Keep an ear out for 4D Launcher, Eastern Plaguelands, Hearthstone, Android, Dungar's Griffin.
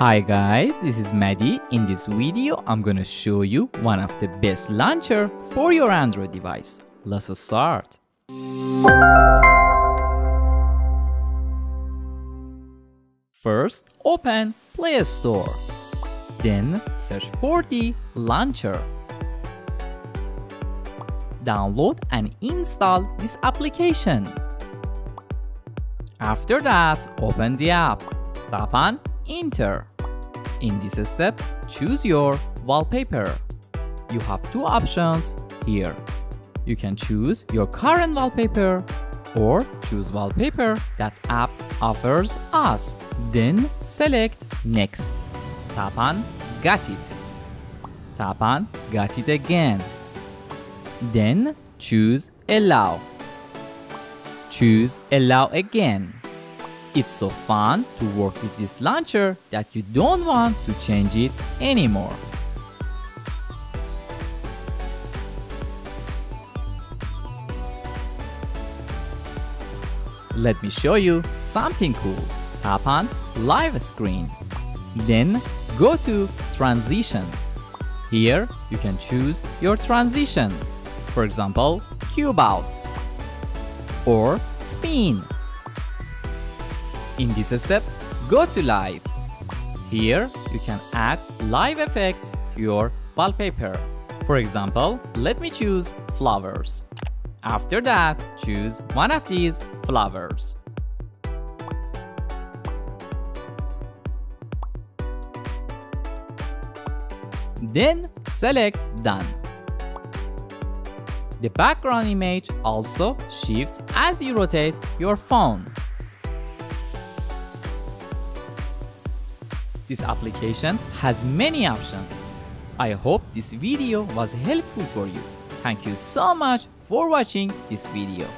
Hi guys, this is Mehdi. In this video, I'm gonna show you one of the best launcher for your Android device. Let's start. First, open Play Store. Then search 4D Launcher. Download and install this application. After that, open the app. Tap on Enter. In this step, choose your wallpaper. You have two options here. You can choose your current wallpaper or choose wallpaper that app offers us. Then select Next. Tap on Got It. Tap on Got It again. Then choose Allow. Choose Allow again. It's so fun to work with this launcher that you don't want to change it anymore. Let me show you something cool. Tap on Live Screen. Then go to Transition. Here you can choose your transition. For example, Cube Out or Spin. In this step, go to Live. Here, you can add live effects to your wallpaper. For example, let me choose flowers. After that, choose one of these flowers. Then select Done. The background image also shifts as you rotate your phone. This application has many options. I hope this video was helpful for you. Thank you so much for watching this video.